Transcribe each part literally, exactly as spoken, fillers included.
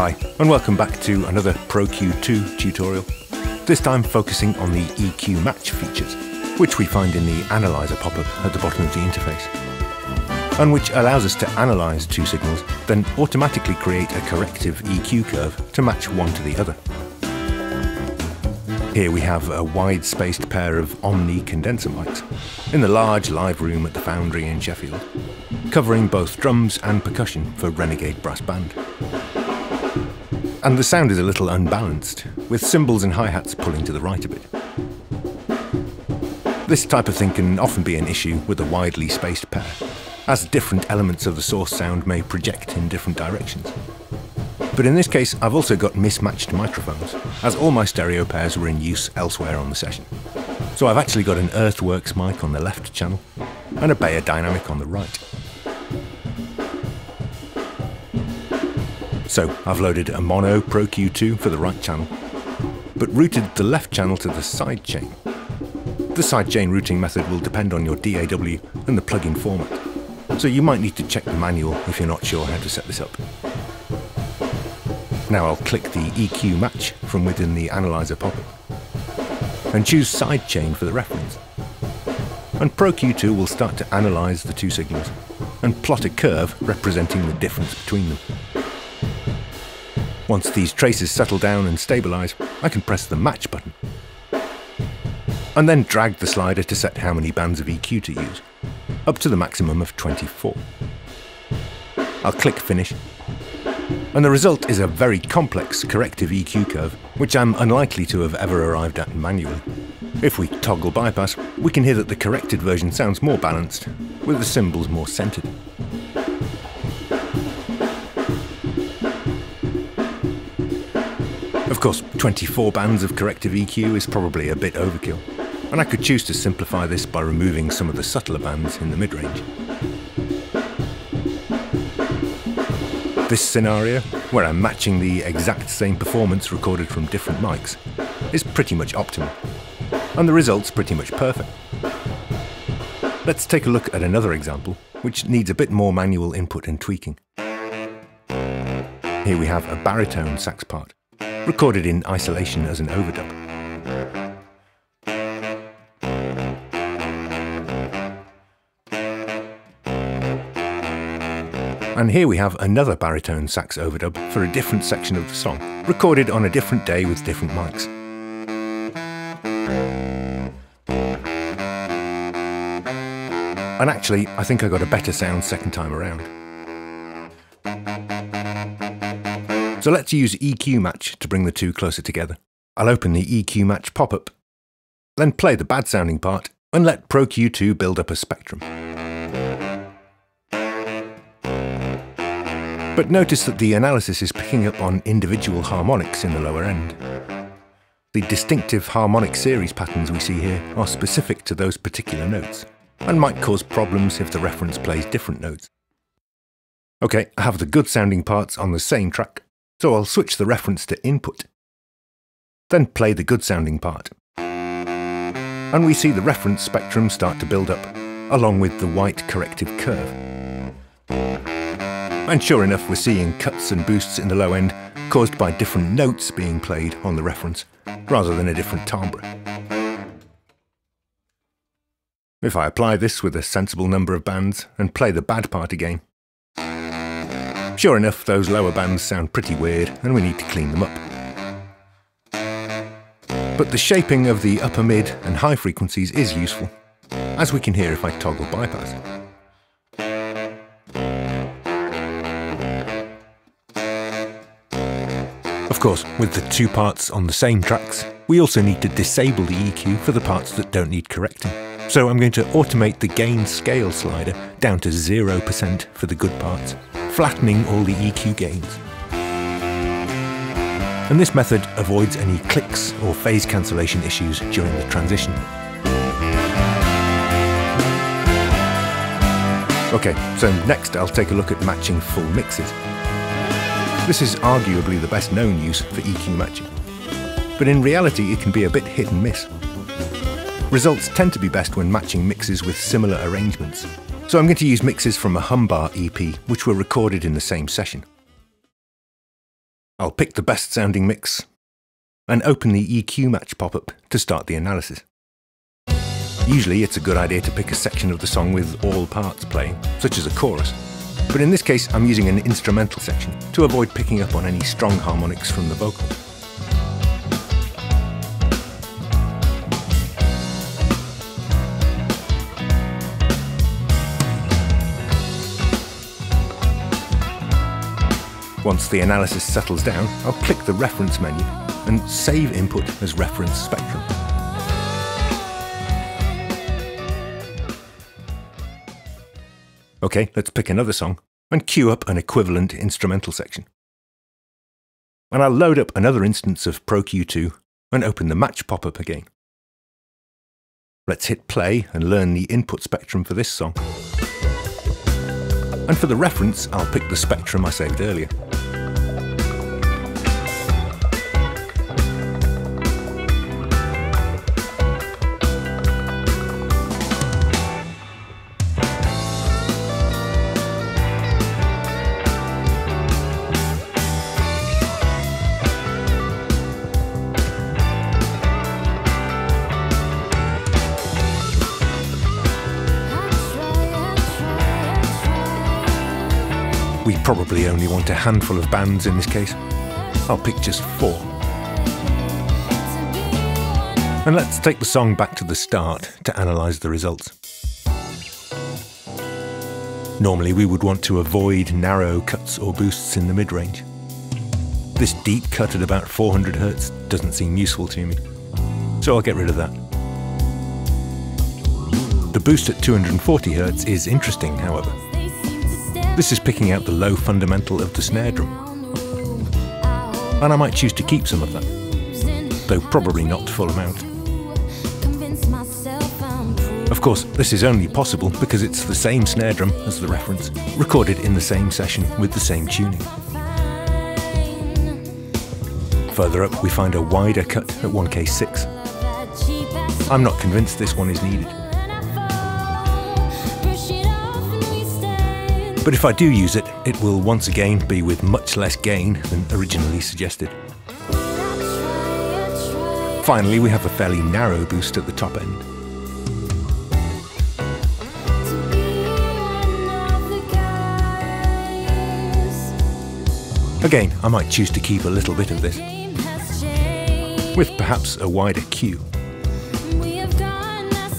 Hi, and welcome back to another Pro Q two tutorial, this time focusing on the E Q match features, which we find in the Analyzer pop-up at the bottom of the interface, and which allows us to analyze two signals, then automatically create a corrective E Q curve to match one to the other. Here we have a wide-spaced pair of Omni condenser mics, in the large live room at the Foundry in Sheffield, covering both drums and percussion for Renegade Brass Band. And the sound is a little unbalanced, with cymbals and hi-hats pulling to the right a bit. This type of thing can often be an issue with a widely spaced pair, as different elements of the source sound may project in different directions. But in this case, I've also got mismatched microphones, as all my stereo pairs were in use elsewhere on the session. So I've actually got an Earthworks mic on the left channel, and a Beyerdynamic on the right. So I've loaded a mono Pro Q two for the right channel, but routed the left channel to the sidechain. The sidechain routing method will depend on your D A W and the plugin format, so you might need to check the manual if you're not sure how to set this up. Now I'll click the E Q match from within the Analyzer pop-up, and choose sidechain for the reference. And Pro Q two will start to analyse the two signals, and plot a curve representing the difference between them. Once these traces settle down and stabilise, I can press the match button, and then drag the slider to set how many bands of E Q to use, up to the maximum of twenty-four. I'll click finish, and the result is a very complex corrective E Q curve, which I'm unlikely to have ever arrived at manually. If we toggle bypass, we can hear that the corrected version sounds more balanced, with the cymbals more centred. Of course, twenty-four bands of corrective E Q is probably a bit overkill, and I could choose to simplify this by removing some of the subtler bands in the mid-range. This scenario, where I'm matching the exact same performance recorded from different mics, is pretty much optimal, and the result's pretty much perfect. Let's take a look at another example, which needs a bit more manual input and tweaking. Here we have a baritone sax part, recorded in isolation as an overdub. And here we have another baritone sax overdub for a different section of the song, recorded on a different day with different mics. And actually, I think I got a better sound second time around. So let's use E Q match to bring the two closer together. I'll open the E Q match pop-up, then play the bad sounding part and let Pro Q two build up a spectrum. But notice that the analysis is picking up on individual harmonics in the lower end. The distinctive harmonic series patterns we see here are specific to those particular notes, and might cause problems if the reference plays different notes. Okay, I have the good sounding parts on the same track, so I'll switch the reference to input, then play the good sounding part. And we see the reference spectrum start to build up, along with the white corrective curve. And sure enough, we're seeing cuts and boosts in the low end caused by different notes being played on the reference, rather than a different timbre. If I apply this with a sensible number of bands and play the bad part again, sure enough, those lower bands sound pretty weird and we need to clean them up. But the shaping of the upper mid and high frequencies is useful, as we can hear if I toggle bypass. Of course, with the two parts on the same tracks, we also need to disable the E Q for the parts that don't need correcting. So I'm going to automate the gain scale slider down to zero percent for the good parts, flattening all the E Q gains. And this method avoids any clicks or phase cancellation issues during the transition. Okay, so next I'll take a look at matching full mixes. This is arguably the best known use for E Q matching, but in reality it can be a bit hit and miss. Results tend to be best when matching mixes with similar arrangements. So I'm going to use mixes from a Humbar E P, which were recorded in the same session. I'll pick the best sounding mix and open the E Q match pop-up to start the analysis. Usually it's a good idea to pick a section of the song with all parts playing, such as a chorus, but in this case I'm using an instrumental section to avoid picking up on any strong harmonics from the vocal. Once the analysis settles down, I'll click the reference menu and save input as reference spectrum. Okay, let's pick another song and queue up an equivalent instrumental section. And I'll load up another instance of Pro Q two and open the match pop-up again. Let's hit play and learn the input spectrum for this song. And for the reference, I'll pick the spectrum I saved earlier. We probably only want a handful of bands in this case. I'll pick just four. And let's take the song back to the start to analyse the results. Normally we would want to avoid narrow cuts or boosts in the mid-range. This deep cut at about four hundred hertz doesn't seem useful to me, so I'll get rid of that. The boost at two hundred forty hertz is interesting, however. This is picking out the low fundamental of the snare drum, and I might choose to keep some of that, though probably not full amount. Of course, this is only possible because it's the same snare drum as the reference, recorded in the same session with the same tuning. Further up we find a wider cut at one K six. I'm not convinced this one is needed. But if I do use it, it will once again be with much less gain than originally suggested. Finally, we have a fairly narrow boost at the top end. Again, I might choose to keep a little bit of this, with perhaps a wider cue.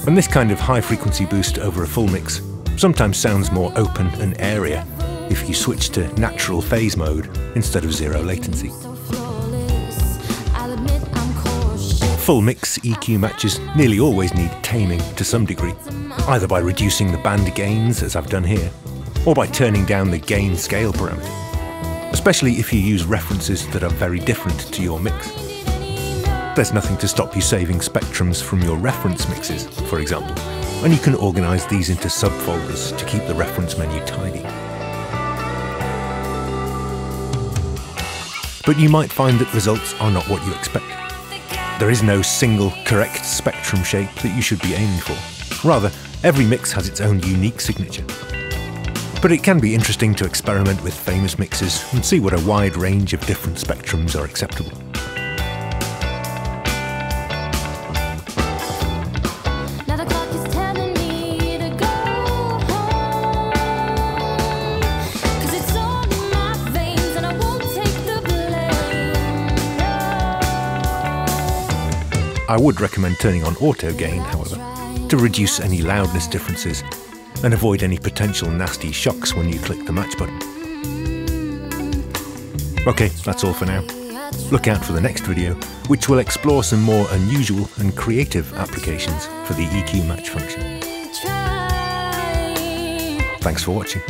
And this kind of high-frequency boost over a full mix sometimes sounds more open and airier if you switch to natural phase mode instead of zero latency. Full mix E Q matches nearly always need taming to some degree, either by reducing the band gains as I've done here, or by turning down the gain scale parameter, especially if you use references that are very different to your mix. There's nothing to stop you saving spectrums from your reference mixes, for example. And you can organise these into subfolders to keep the reference menu tidy. But you might find that results are not what you expect. There is no single correct spectrum shape that you should be aiming for. Rather, every mix has its own unique signature. But it can be interesting to experiment with famous mixes and see what a wide range of different spectrums are acceptable. I would recommend turning on auto gain, however, to reduce any loudness differences and avoid any potential nasty shocks when you click the match button. Okay, that's all for now. Look out for the next video, which will explore some more unusual and creative applications for the E Q match function. Thanks for watching.